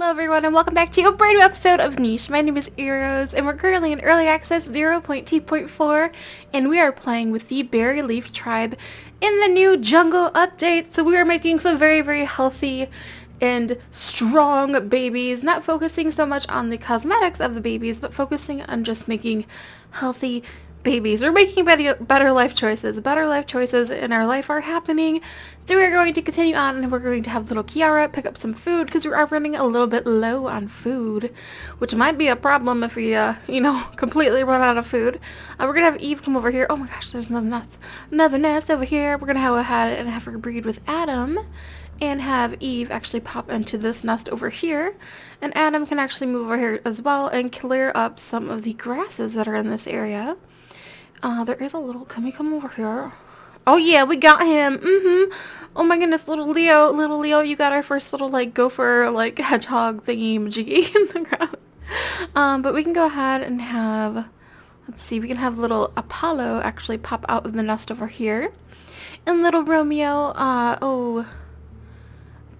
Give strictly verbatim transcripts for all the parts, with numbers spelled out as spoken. Hello everyone and welcome back to a brand new episode of Niche. My name is Eros and we're currently in Early Access zero point two point four and we are playing with the Berry Leaf Tribe in the new jungle update. So we are making some very very healthy and strong babies, not focusing so much on the cosmetics of the babies but focusing on just making healthy babies. We're making better life choices. Better life choices in our life are happening. So we're going to continue on and we're going to have little Kiara pick up some food because we are running a little bit low on food, which might be a problem if we, uh, you know, completely run out of food. Uh, we're going to have Eve come over here. Oh my gosh, there's another nest. Another nest over here. We're going to go ahead and have her breed with Adam and have Eve actually pop into this nest over here. And Adam can actually move over here as well and clear up some of the grasses that are in this area. Uh, there is a little, can we come over here? Oh yeah, we got him. Mm-hmm. Oh my goodness, little Leo, little Leo, you got our first little like gopher, like hedgehog thingy majiggy in the ground. Um, but we can go ahead and have, let's see, we can have little Apollo actually pop out of the nest over here. And little Romeo, uh, oh,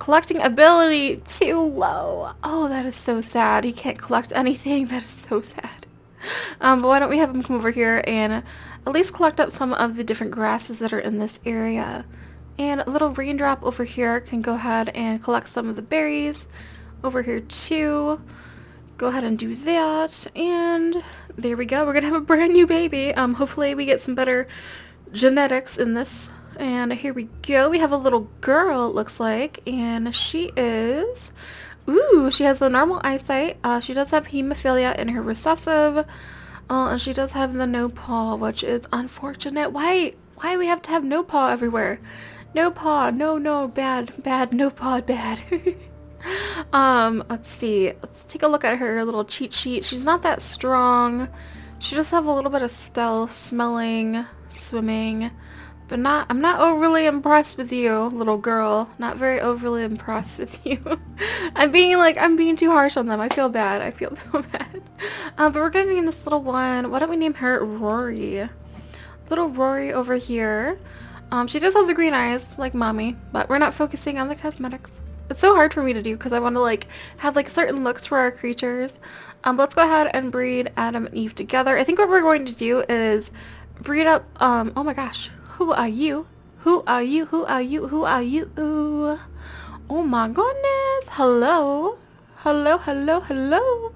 collecting ability too low. Oh, that is so sad. He can't collect anything. That is so sad. Um, but why don't we have him come over here and at least collect up some of the different grasses that are in this area. And a little raindrop over here can go ahead and collect some of the berries over here too. Go ahead and do that. And there we go. We're going to have a brand new baby. Um, hopefully we get some better genetics in this. And here we go. We have a little girl, it looks like. And she is... Ooh, she has the normal eyesight. Uh, she does have hemophilia in her recessive. Uh, and she does have the no paw, which is unfortunate. Why? Why do we have to have no paw everywhere? No paw. No, no. Bad. Bad. No paw. Bad. um, let's see. Let's take a look at her little cheat sheet. She's not that strong. She does have a little bit of stealth, smelling, swimming. But not, I'm not overly impressed with you, little girl. Not very overly impressed with you. I'm being like, I'm being too harsh on them. I feel bad. I feel so bad. Um, but we're going to name this little one. Why don't we name her Rory? Little Rory over here. Um, she does have the green eyes, like mommy. But we're not focusing on the cosmetics. It's so hard for me to do because I want to like have like certain looks for our creatures. Um, but let's go ahead and breed Adam and Eve together. I think what we're going to do is breed up, um, oh my gosh. Who are you? Who are you? Who are you? Who are you? Ooh. Oh my goodness. Hello. Hello, hello, hello.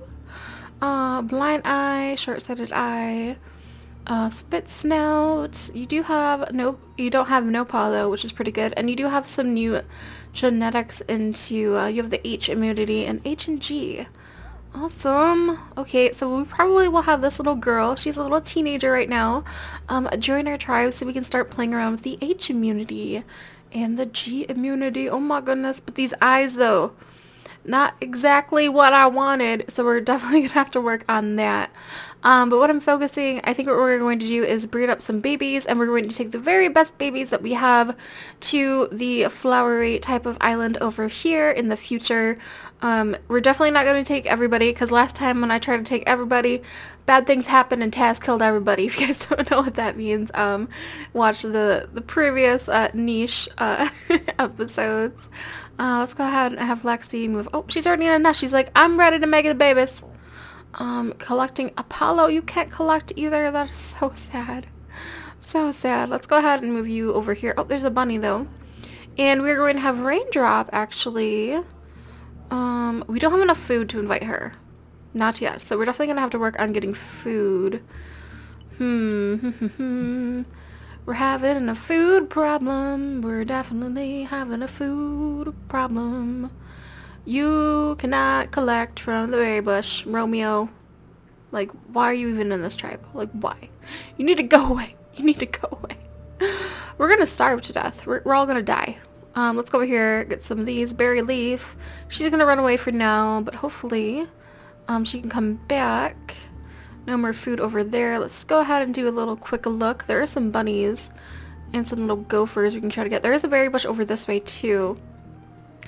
Uh, blind eye, short-sighted eye, uh, spit snout. You do have no, you don't have no paw though, which is pretty good. And you do have some new genetics into, uh, you have the H immunity and H and G. Awesome. Okay, so we probably will have this little girl. She's a little teenager right now. Um, join our tribe so we can start playing around with the H immunity and the G immunity. Oh my goodness, but these eyes though, not exactly what I wanted. So we're definitely going to have to work on that. Um, but what I'm focusing, I think what we're going to do is breed up some babies and we're going to take the very best babies that we have to the flowery type of island over here in the future. Um, we're definitely not going to take everybody because last time when I tried to take everybody, bad things happened and Taz killed everybody. If you guys don't know what that means, um, watch the, the previous uh, niche uh, episodes. Uh, let's go ahead and have Lexi move. Oh, she's already in a nest. She's like, I'm ready to make it a babies. Um, collecting Apollo. You can't collect either. That's so sad. So sad. Let's go ahead and move you over here. Oh, there's a bunny though. And we're going to have Raindrop actually. Um, we don't have enough food to invite her. Not yet. So we're definitely going to have to work on getting food. Hmm. We're having a food problem. We're definitely having a food problem. You cannot collect from the berry bush, Romeo. Like, why are you even in this tribe? Like, why? You need to go away. You need to go away. We're gonna starve to death. We're, we're all gonna die. Um, let's go over here, get some of these. Berry Leaf. She's gonna run away for now, but hopefully um, she can come back. No more food over there. Let's go ahead and do a little quick look. There are some bunnies and some little gophers we can try to get. There is a berry bush over this way, too.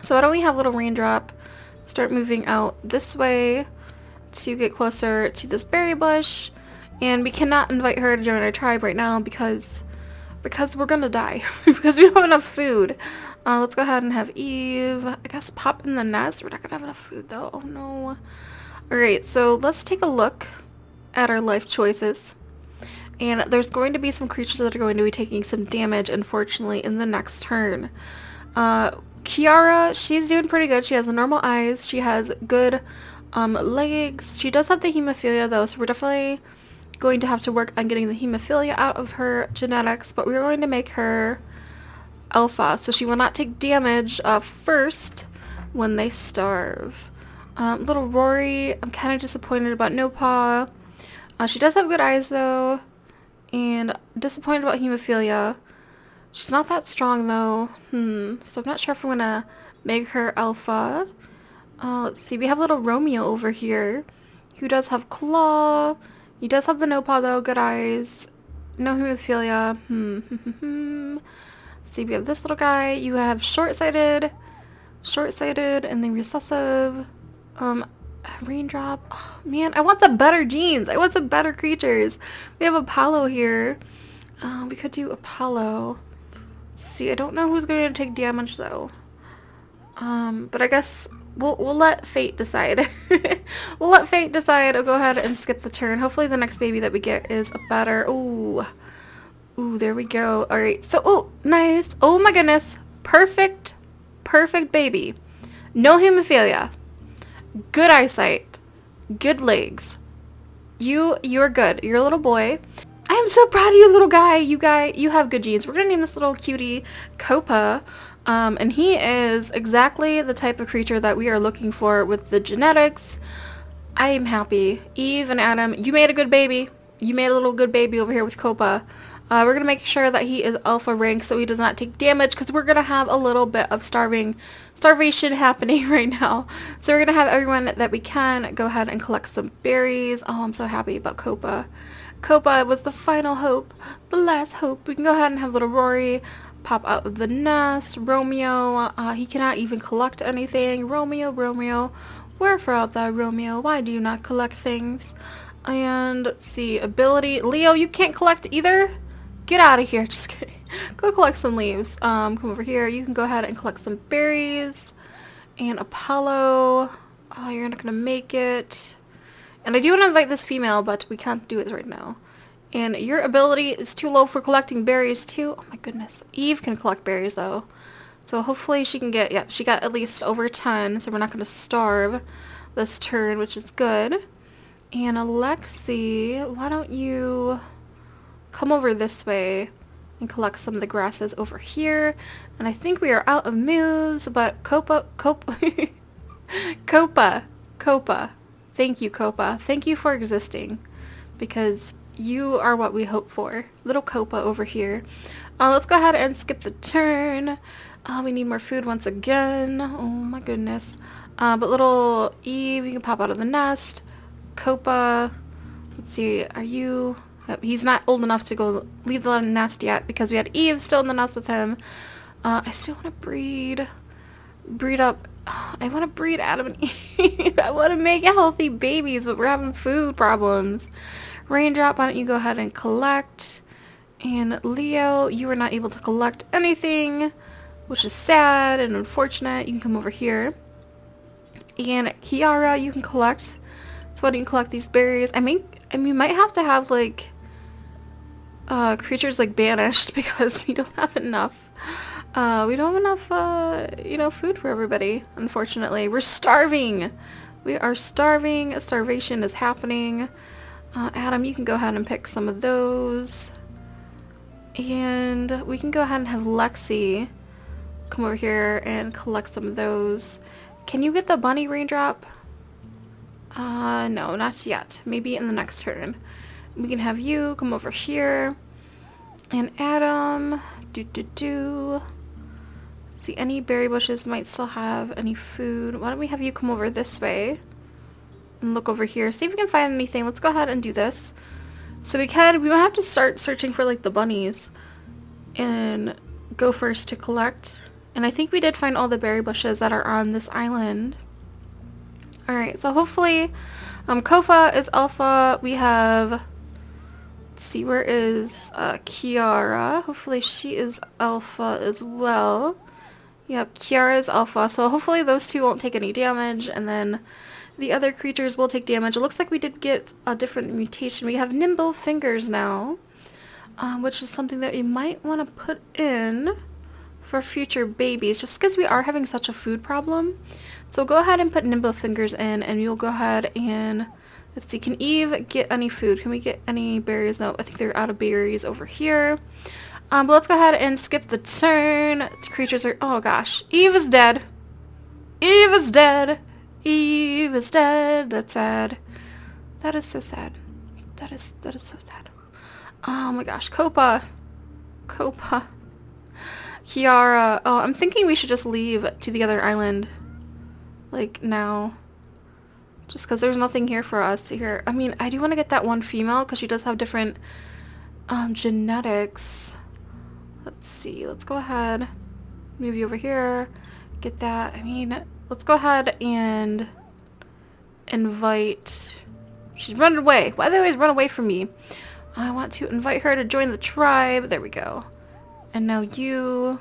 So why don't we have little Raindrop start moving out this way to get closer to this berry bush. And we cannot invite her to join our tribe right now because because we're gonna die. Because we don't have enough food. Uh, let's go ahead and have Eve, I guess, pop in the nest. We're not going to have enough food, though. Oh, no. Alright, so let's take a look at our life choices. And there's going to be some creatures that are going to be taking some damage, unfortunately, in the next turn. Uh, Kiara, she's doing pretty good. She has normal eyes. She has good um, legs. She does have the hemophilia, though, so we're definitely going to have to work on getting the hemophilia out of her genetics. But we're going to make her alpha, so she will not take damage uh, first when they starve. Um, little Rory, I'm kind of disappointed about No Paw. Uh, she does have good eyes, though, and disappointed about hemophilia. She's not that strong, though. Hmm. So I'm not sure if I'm gonna make her alpha. Uh, let's see. We have little Romeo over here, who does have claw. He does have the no paw, though. Good eyes. No hemophilia. Hmm. See, we have this little guy. You have short-sighted, short-sighted, and then recessive. Um, raindrop. Oh, man, I want some better genes. I want some better creatures. We have Apollo here. Uh, we could do Apollo. See, I don't know who's going to take damage, though. Um, but I guess we'll, we'll let fate decide. We'll let fate decide. I'll go ahead and skip the turn. Hopefully the next baby that we get is a better... Ooh. Ooh, there we go. Alright, so, oh, nice. Oh my goodness. Perfect, perfect baby. No hemophilia. Good eyesight. Good legs. You, you're good. You're a little boy. I am so proud of you, little guy. You guy, you have good genes. We're going to name this little cutie Copa. Um, and he is exactly the type of creature that we are looking for with the genetics. I am happy. Eve and Adam, you made a good baby. You made a little good baby over here with Copa. Uh, we're going to make sure that he is alpha rank so he does not take damage, because we're going to have a little bit of starving, starvation happening right now. So we're going to have everyone that we can go ahead and collect some berries. Oh, I'm so happy about Copa. Copa was the final hope, the last hope. We can go ahead and have little Rory pop out of the nest. Romeo, uh, he cannot even collect anything. Romeo, Romeo, wherefore art thou, Romeo? Why do you not collect things? And let's see, ability. Leo, you can't collect either? Get out of here. Just kidding. Go collect some leaves. Um, come over here. You can go ahead and collect some berries. And Apollo. Oh, you're not going to make it. And I do want to invite this female, but we can't do it right now. And your ability is too low for collecting berries, too. Oh, my goodness. Eve can collect berries, though. So hopefully she can get... Yeah, she got at least over ten, so we're not going to starve this turn, which is good. And Alexi, why don't you... come over this way and collect some of the grasses over here. And I think we are out of moves, but Copa, Copa, Copa, Copa, thank you, Copa. Thank you for existing, because you are what we hope for. Little Copa over here. Uh, let's go ahead and skip the turn. Uh, we need more food once again. Oh my goodness. Uh, but little Eve, you can pop out of the nest. Copa, let's see, are you... He's not old enough to go leave the nest yet, because we had Eve still in the nest with him. Uh, I still want to breed, breed up. Oh, I want to breed Adam and Eve. I want to make healthy babies, but we're having food problems. Raindrop, why don't you go ahead and collect? And Leo, you were not able to collect anything, which is sad and unfortunate. You can come over here. And Kiara, you can collect. So why don't you collect these berries? I mean, I mean, we might have to have like. Uh, creatures like banished, because we don't have enough uh, we don't have enough uh, you know, food for everybody, unfortunately. We're starving. We are starving. Starvation is happening. uh, Adam, you can go ahead and pick some of those, and we can go ahead and have Lexi come over here and collect some of those. Can you get the bunny, Raindrop? Uh, no, not yet. Maybe in the next turn. We can have you come over here. And Adam, do do do. See, any berry bushes might still have any food. Why don't we have you come over this way and look over here, see if we can find anything. Let's go ahead and do this. So we can we might have to start searching for like the bunnies and go first to collect. And I think we did find all the berry bushes that are on this island. Alright, so hopefully um, Kofa is alpha. We have... see, where is uh, Kiara? Hopefully she is alpha as well. Yep, Kiara's alpha, so hopefully those two won't take any damage, and then the other creatures will take damage. It looks like we did get a different mutation. We have nimble fingers now, um, which is something that we might want to put in for future babies, just because we are having such a food problem. So go ahead and put nimble fingers in, and you'll go ahead and, let's see, can Eve get any food? Can we get any berries? No, I think they're out of berries over here. Um, but let's go ahead and skip the turn. Creatures are... oh gosh. Eve is dead. Eve is dead. Eve is dead. That's sad. That is so sad. That is, that is so sad. Oh my gosh. Copa. Copa. Kiara. Oh, I'm thinking we should just leave to the other island. Like, now. Just because there's nothing here for us to hear. I mean, I do want to get that one female because she does have different um, genetics. Let's see, let's go ahead, move you over here, get that. I mean, let's go ahead and invite, she's run away, why do they always run away from me? I want to invite her to join the tribe, there we go. And now you,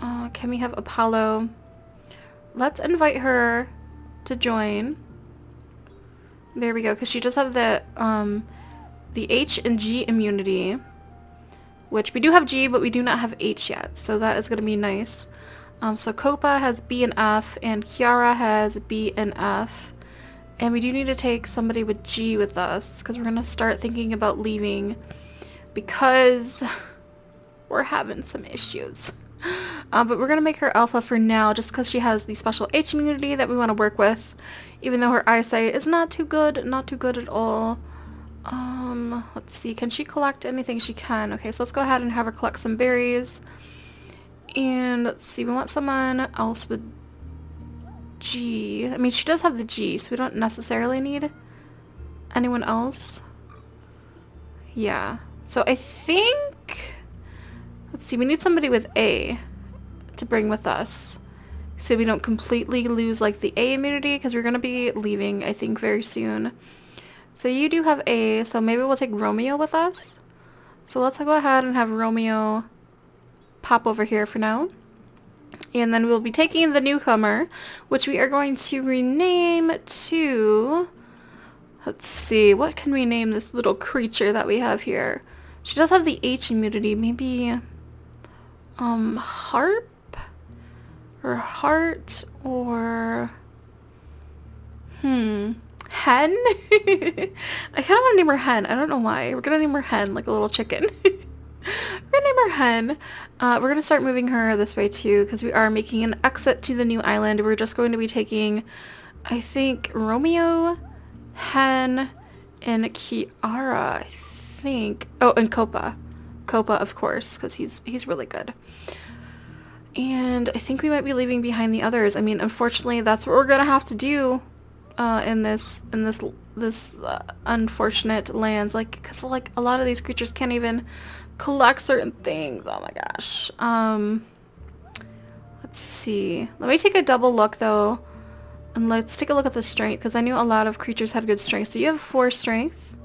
uh, can we have Apollo? Let's invite her to join, there we go, because she does have the, um, the H and G immunity. Which we do have G, but we do not have H yet, so that is going to be nice. Um, so Copa has B and F, and Kiara has B and F. And we do need to take somebody with G with us, because we're going to start thinking about leaving, because we're having some issues. Uh, but we're going to make her alpha for now, just because she has the special H immunity that we want to work with, even though her eyesight is not too good, not too good at all. Um, let's see, can she collect anything? She can. Okay, so let's go ahead and have her collect some berries. And let's see, we want someone else with G. I mean, she does have the G, so we don't necessarily need anyone else. Yeah. So I think, let's see, we need somebody with A to bring with us, so we don't completely lose, like, the A immunity, because we're going to be leaving, I think, very soon. So you do have A, so maybe we'll take Romeo with us. So let's go ahead and have Romeo pop over here for now. And then we'll be taking the newcomer, which we are going to rename to... let's see, what can we name this little creature that we have here? She does have the H immunity, maybe... Um, Harp? Or Heart? Or... Hmm... Hen? I kind of want to name her Hen. I don't know why. We're going to name her Hen, like a little chicken. We're going to name her Hen. Uh, we're going to start moving her this way too, because we are making an exit to the new island. We're just going to be taking, I think, Romeo, Hen, and Kiara, I think. Oh, and Copa. Copa, of course, because he's, he's really good. And I think we might be leaving behind the others. I mean, unfortunately, that's what we're going to have to do. Uh, in this, in this, this uh, unfortunate lands, like, cause like a lot of these creatures can't even collect certain things. Oh my gosh. Um, let's see. Let me take a double look though, and let's take a look at the strength, because I knew a lot of creatures had good strength. So you have four strength.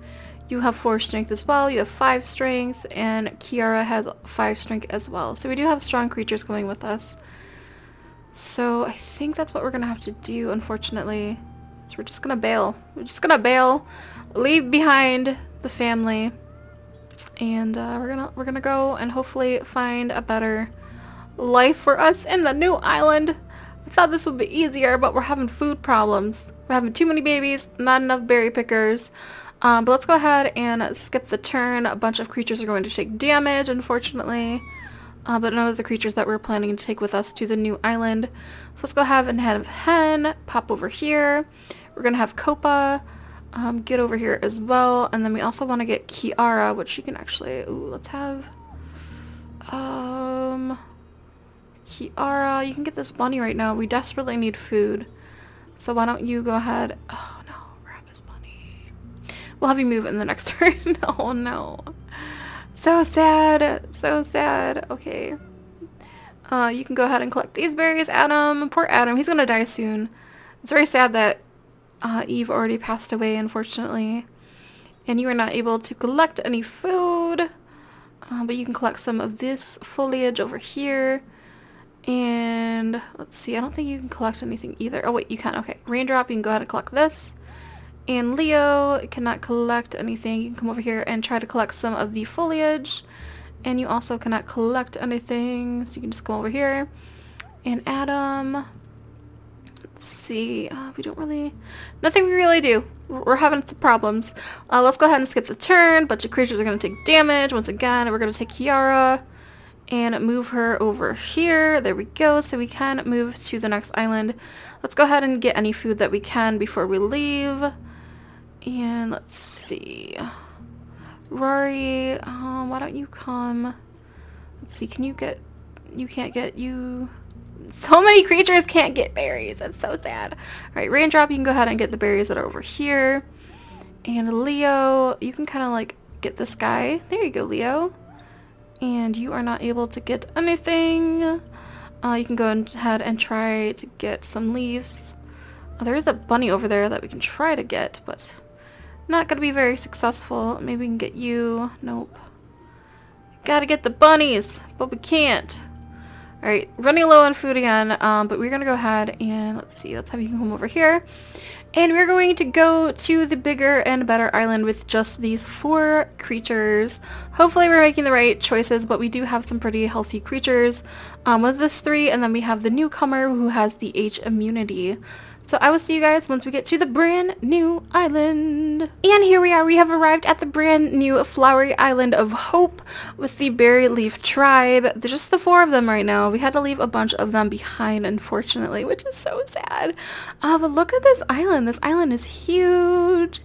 You have four strength as well. You have five strength, and Kiara has five strength as well. So we do have strong creatures going with us. So I think that's what we're gonna have to do, unfortunately. So we're just gonna bail. We're just gonna bail, leave behind the family, and uh, we're gonna we're gonna go and hopefully find a better life for us in the new island. I thought this would be easier, but we're having food problems. We're having too many babies, not enough berry pickers. Um, but let's go ahead and skip the turn. A bunch of creatures are going to take damage, unfortunately. Uh, but none of the creatures that we're planning to take with us to the new island. So let's go ahead and have Hen pop over here. We're going to have Copa um, get over here as well. And then we also want to get Kiara, which she can actually... Ooh, let's have... Um, Kiara, you can get this bunny right now. We desperately need food. So why don't you go ahead... Oh, no. Grab this bunny. We'll have you move in the next turn. Oh, no. So sad, so sad. Okay, uh, you can go ahead and collect these berries, Adam. Poor Adam, he's gonna die soon. It's very sad that uh, Eve already passed away, unfortunately, and you were not able to collect any food. Uh, but you can collect some of this foliage over here. And let's see, I don't think you can collect anything either. Oh wait, you can. Okay, Raindrop, you can go ahead and collect this. And Leo cannot collect anything. You can come over here and try to collect some of the foliage. And you also cannot collect anything, so you can just go over here. And Adam, let's see, uh, we don't really, nothing we really do. We're having some problems. Uh, let's go ahead and skip the turn. Bunch of creatures are going to take damage. Once again, we're going to take Kiara and move her over here. There we go. So we can move to the next island. Let's go ahead and get any food that we can before we leave. And let's see. Rory, um, why don't you come? Let's see, can you get, you can't get, you, so many creatures can't get berries. That's so sad. Alright, Raindrop, you can go ahead and get the berries that are over here. And Leo, you can kind of like get this guy. There you go, Leo. And you are not able to get anything. Uh, you can go ahead and try to get some leaves. Oh, there is a bunny over there that we can try to get, but not going to be very successful. Maybe we can get you. Nope. Gotta get the bunnies, but we can't. Alright, running low on food again, um, but we're going to go ahead and, let's see, let's have you come over here. And we're going to go to the bigger and better island with just these four creatures. Hopefully we're making the right choices, but we do have some pretty healthy creatures um, with this three, and then we have the newcomer who has the H immunity. So I will see you guys once we get to the brand new island. And here we are. We have arrived at the brand new flowery island of Hope with the Berry Leaf Tribe. There's just the four of them right now. We had to leave a bunch of them behind, unfortunately, which is so sad. Uh, but look at this island. This island is huge.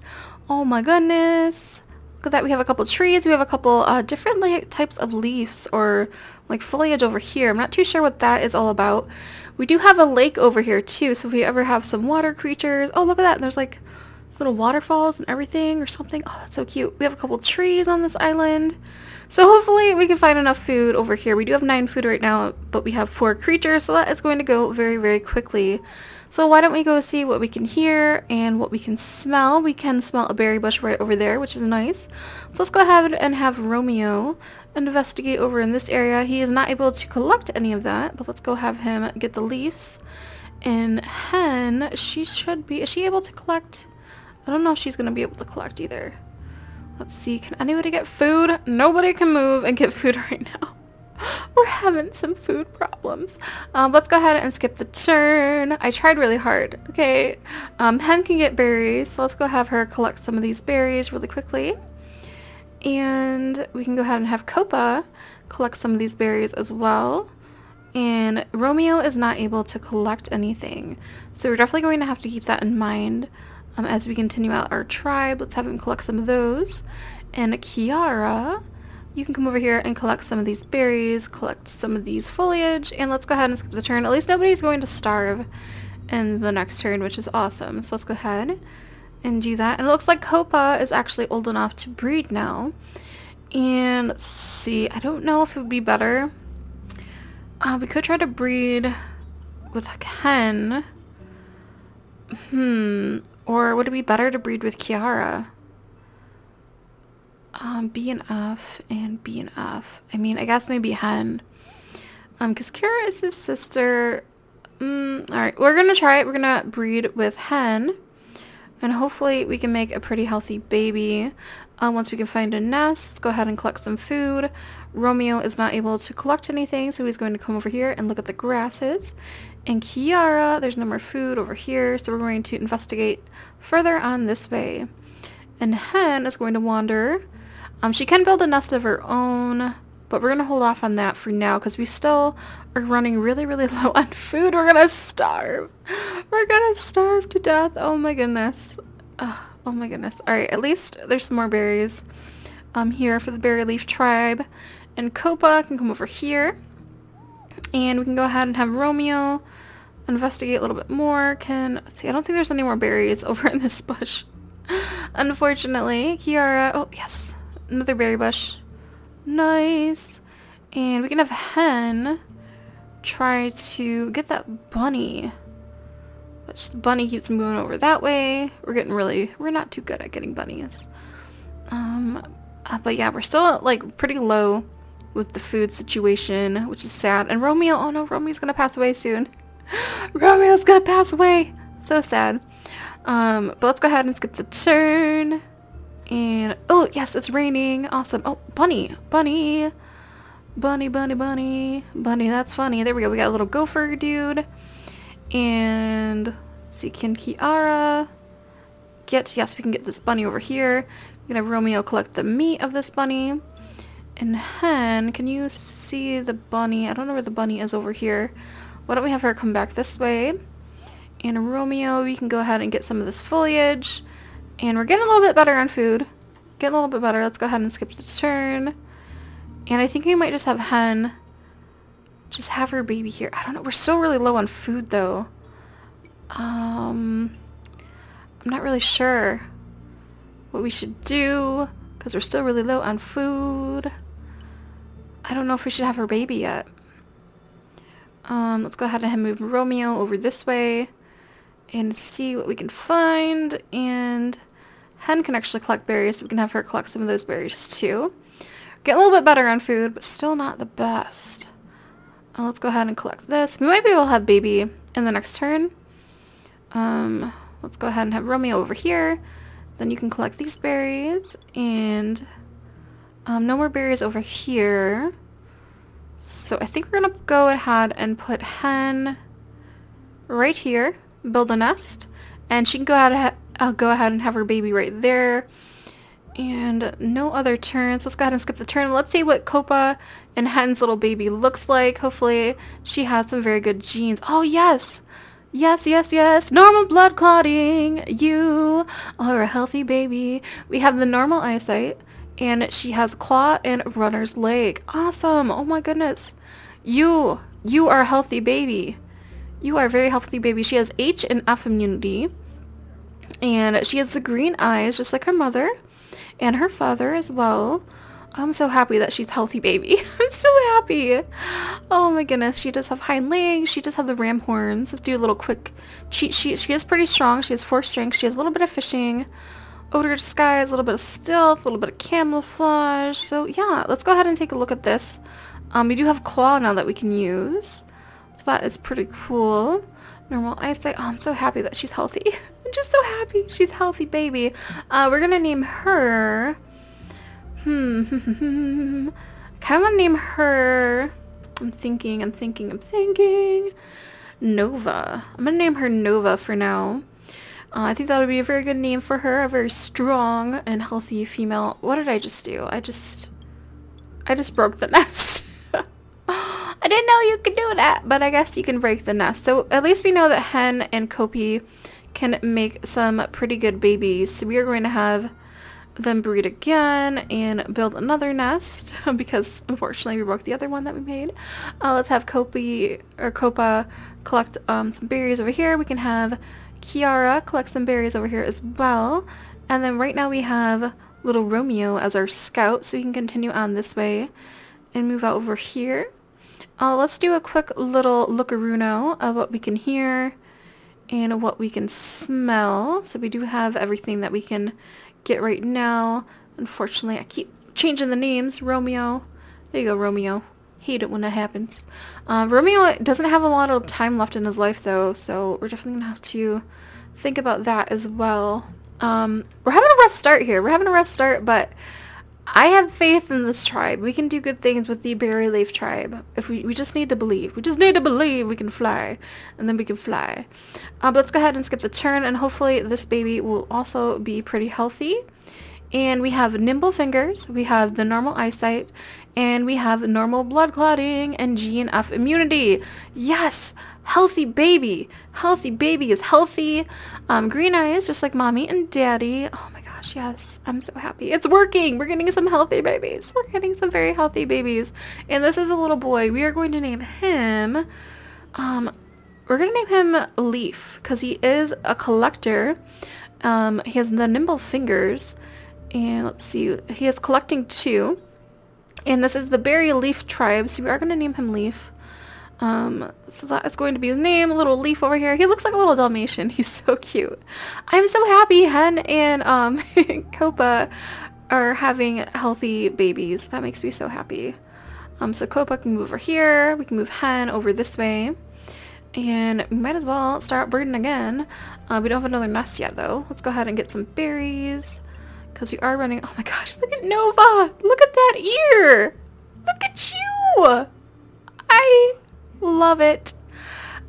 Oh my goodness. Look at that. We have a couple trees. We have a couple uh, different like, types of leaves or like foliage over here. I'm not too sure what that is all about. We do have a lake over here too, so if we ever have some water creatures. Oh, look at that. And there's like little waterfalls and everything or something. Oh, that's so cute. We have a couple trees on this island. So hopefully we can find enough food over here. We do have nine food right now, but we have four creatures, so that is going to go very, very quickly. So why don't we go see what we can hear and what we can smell. We can smell a berry bush right over there, which is nice. So let's go ahead and have Romeo investigate over in this area. He is not able to collect any of that, but let's go have him get the leaves. And Hen, she should be, is she able to collect? I don't know if she's going to be able to collect either. Let's see, can anybody get food? Nobody can move and get food right now. We're having some food problems. Um, let's go ahead and skip the turn. I tried really hard. Okay, um, Hen can get berries, so let's go have her collect some of these berries really quickly. And we can go ahead and have Copa collect some of these berries as well. And Romeo is not able to collect anything, so we're definitely going to have to keep that in mind um, as we continue out our tribe. Let's have him collect some of those. And Kiara, you can come over here and collect some of these berries, collect some of these foliage, and let's go ahead and skip the turn. At least nobody's going to starve in the next turn, which is awesome. So let's go ahead and do that. And it looks like Copa is actually old enough to breed now. And let's see, I don't know if it would be better. Uh, we could try to breed with Ken. Hmm. Or would it be better to breed with Kiara? Um, B and F and B and F. I mean, I guess maybe Hen. Um, because Kiara is his sister. Mm, Alright, we're going to try it. We're going to breed with Hen. And hopefully we can make a pretty healthy baby. Um, once we can find a nest, let's go ahead and collect some food. Romeo is not able to collect anything, so he's going to come over here and look at the grasses. And Kiara, there's no more food over here, so we're going to investigate further on this way. And Hen is going to wander. Um, she can build a nest of her own, but we're going to hold off on that for now because we still are running really, really low on food. We're going to starve. We're going to starve to death. Oh my goodness. Oh, oh my goodness. Alright, at least there's some more berries um, here for the Berry Leaf Tribe. And Copa can come over here. And we can go ahead and have Romeo investigate a little bit more. Can see, I don't think there's any more berries over in this bush. Unfortunately. Kiara, oh yes, another berry bush. Nice. And we can have Hen try to get that bunny, but the bunny keeps moving over that way. We're getting really, we're not too good at getting bunnies. Um, but yeah, we're still like pretty low with the food situation, which is sad. And Romeo, oh no, Romeo's gonna pass away soon. Romeo's gonna pass away. So sad. Um, but let's go ahead and skip the turn. And oh yes, it's raining. Awesome. Oh, bunny, bunny, bunny, bunny, bunny, bunny. That's funny. There we go. We got a little gopher dude. And let's see, can Kiara get? Yes, we can get this bunny over here. We're gonna have Romeo collect the meat of this bunny. And Hen, can you see the bunny? I don't know where the bunny is over here. Why don't we have her come back this way? And Romeo, we can go ahead and get some of this foliage. And we're getting a little bit better on food. Getting a little bit better. Let's go ahead and skip the turn. And I think we might just have Hen. Just have her baby here. I don't know. We're still really low on food, though. Um, I'm not really sure what we should do. Because we're still really low on food. I don't know if we should have her baby yet. Um, let's go ahead and move Romeo over this way. And see what we can find. And Hen can actually collect berries, so we can have her collect some of those berries too. Get a little bit better on food, but still not the best. Uh, let's go ahead and collect this. We might be able to have baby in the next turn. Um, let's go ahead and have Romeo over here. Then you can collect these berries. And um, no more berries over here. So I think we're going to go ahead and put Hen right here. Build a nest, and she can go ahead, uh, go ahead and have her baby right there. And no other turns. Let's go ahead and skip the turn. Let's see what Copa and Hen's little baby looks like. Hopefully she has some very good genes. Oh yes, yes, yes, yes. Normal blood clotting. You are a healthy baby. We have the normal eyesight, and she has claw and runner's leg. Awesome. Oh my goodness. You, you are a healthy baby. You are a very healthy baby. She has H and F immunity. And she has the green eyes, just like her mother. And her father as well. I'm so happy that she's a healthy baby. I'm so happy. Oh my goodness. She does have hind legs. She does have the ram horns. Let's do a little quick cheat sheet. She is pretty strong. She has four strength. She has a little bit of fishing. Odor disguise. A little bit of stealth. A little bit of camouflage. So yeah, let's go ahead and take a look at this. Um, we do have claw now that we can use. So that is pretty cool. Normal eyesight. Oh, I'm so happy that she's healthy. I'm just so happy she's a healthy baby. Uh, we're gonna name her. Hmm. I kind of want to name her. I'm thinking. I'm thinking. I'm thinking. Nova. I'm gonna name her Nova for now. Uh, I think that would be a very good name for her. A very strong and healthy female. What did I just do? I just. I just broke the nest. I didn't know you could do that, but I guess you can break the nest. So at least we know that Hen and Kopi can make some pretty good babies. So we are going to have them breed again and build another nest because unfortunately we broke the other one that we made. Uh, let's have Kopi or Copa collect um, some berries over here. We can have Kiara collect some berries over here as well. And then right now we have little Romeo as our scout, so we can continue on this way and move out over here. Uh, let's do a quick little look-around of what we can hear and what we can smell. So we do have everything that we can get right now. Unfortunately, I keep changing the names. Romeo. There you go, Romeo. Hate it when that happens. Uh, Romeo doesn't have a lot of time left in his life, though, so we're definitely going to have to think about that as well. Um, we're having a rough start here. We're having a rough start, but I have faith in this tribe. We can do good things with the Berry Leaf Tribe. If we, we just need to believe. We just need to believe we can fly. And then we can fly. Uh, but let's go ahead and skip the turn. And hopefully this baby will also be pretty healthy. And we have nimble fingers. We have the normal eyesight. And we have normal blood clotting and G and F immunity. Yes! Healthy baby! Healthy baby is healthy. Um, green eyes, just like mommy and daddy. Oh my yes, I'm so happy. It's working. We're getting some healthy babies. We're getting some very healthy babies. And this is a little boy. We are going to name him, um, we're going to name him Leaf because he is a collector. Um, he has the nimble fingers and let's see, he is collecting too. And this is the Berry Leaf Tribe. So we are going to name him Leaf. Um, so that is going to be his name, little Leaf over here. He looks like a little Dalmatian. He's so cute. I'm so happy Hen and, um, Copa are having healthy babies. That makes me so happy. Um, so Copa can move over here, we can move Hen over this way, and we might as well start birding again. Uh, we don't have another nest yet though. Let's go ahead and get some berries, because we are running. Oh my gosh, look at Nova! Look at that ear! Look at you! I love it.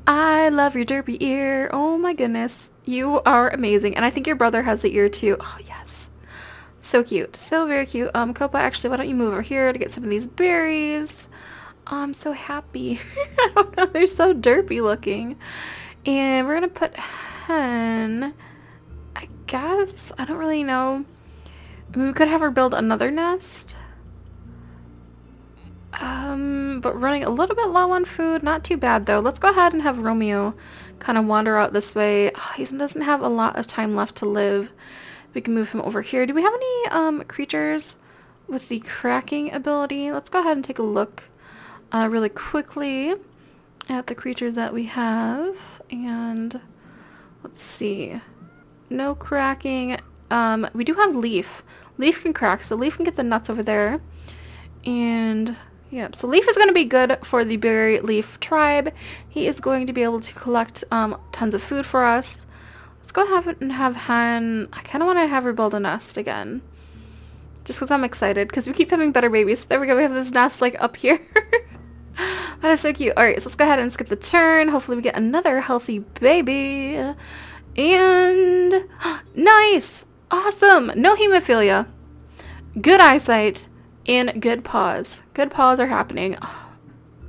I love your derpy ear. Oh my goodness. You are amazing. And I think your brother has the ear too. Oh yes. So cute. So very cute. Um, Copa, actually, why don't you move over here to get some of these berries? Oh, I'm so happy. I don't know. They're so derpy looking. And we're going to put Hen, I guess. I don't really know. I mean, we could have her build another nest. Um, but running a little bit low on food, not too bad though. Let's go ahead and have Romeo kind of wander out this way. Oh, he doesn't have a lot of time left to live. We can move him over here. Do we have any um, creatures with the cracking ability? Let's go ahead and take a look uh, really quickly at the creatures that we have. And let's see. No cracking. Um, we do have Leaf. Leaf can crack, so Leaf can get the nuts over there. And yeah, so Leaf is going to be good for the Berry Leaf Tribe. He is going to be able to collect um, tons of food for us. Let's go ahead and have Hen. I kind of want to have her build a nest again. Just because I'm excited, because we keep having better babies. There we go, we have this nest like up here. That is so cute. Alright, so let's go ahead and skip the turn. Hopefully we get another healthy baby. And nice! Awesome! No hemophilia. Good eyesight. And good paws. Good paws are happening. Oh,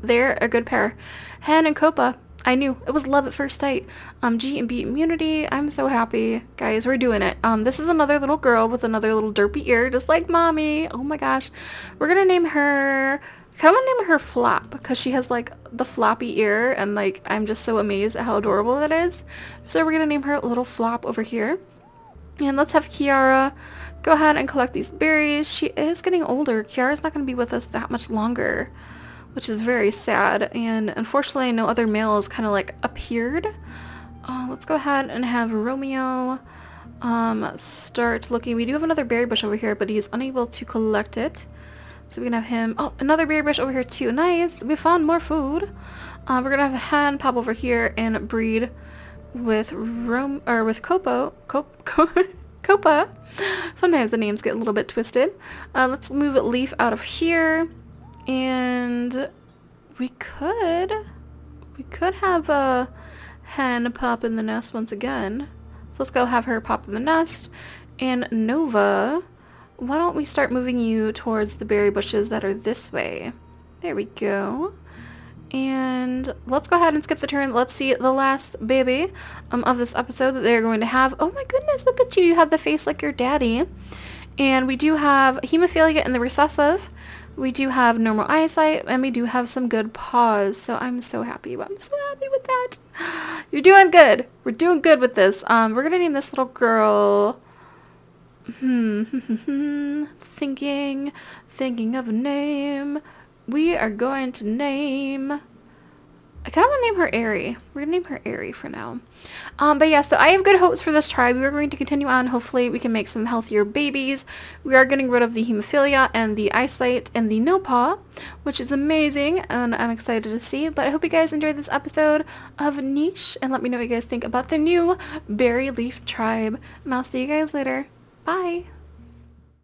they're a good pair. Hen and Copa. I knew. It was love at first sight. Um, G and B immunity. I'm so happy. Guys, we're doing it. Um, this is another little girl with another little derpy ear, just like mommy. Oh my gosh. We're gonna name her... I'm gonna name her Flop, because she has like the floppy ear, and like I'm just so amazed at how adorable that is. So we're gonna name her little Flop over here. And let's have Kiara go ahead and collect these berries. She is getting older. Kiara's not going to be with us that much longer, which is very sad. And unfortunately, no other males kind of like appeared. Uh, let's go ahead and have Romeo um, start looking. We do have another berry bush over here, but he's unable to collect it. So we can have him. Oh, another berry bush over here too. Nice. We found more food. Uh, we're going to have Hen pop over here and breed with Rome or with Copo. Cop Copo. Copa. Sometimes the names get a little bit twisted. Uh, let's move Leaf out of here, and we could we could have a Hen pop in the nest once again. So let's go have her pop in the nest. And Nova, why don't we start moving you towards the berry bushes that are this way? There we go. And let's go ahead and skip the turn. Let's see the last baby um, of this episode that they're going to have. Oh my goodness, look at you. You have the face like your daddy. And we do have hemophilia in the recessive. We do have normal eyesight, and we do have some good paws. So I'm so happy. I'm so happy with that. You're doing good. We're doing good with this. Um, we're going to name this little girl... Hmm. thinking. Thinking of a name. We are going to name... I kind of want to name her Aerie. We're going to name her Aerie for now. Um, but yeah, so I have good hopes for this tribe. We are going to continue on. Hopefully we can make some healthier babies. We are getting rid of the hemophilia and the eyesight and the no paw, which is amazing, and I'm excited to see. But I hope you guys enjoyed this episode of Niche, and let me know what you guys think about the new Berry Leaf Tribe. And I'll see you guys later. Bye!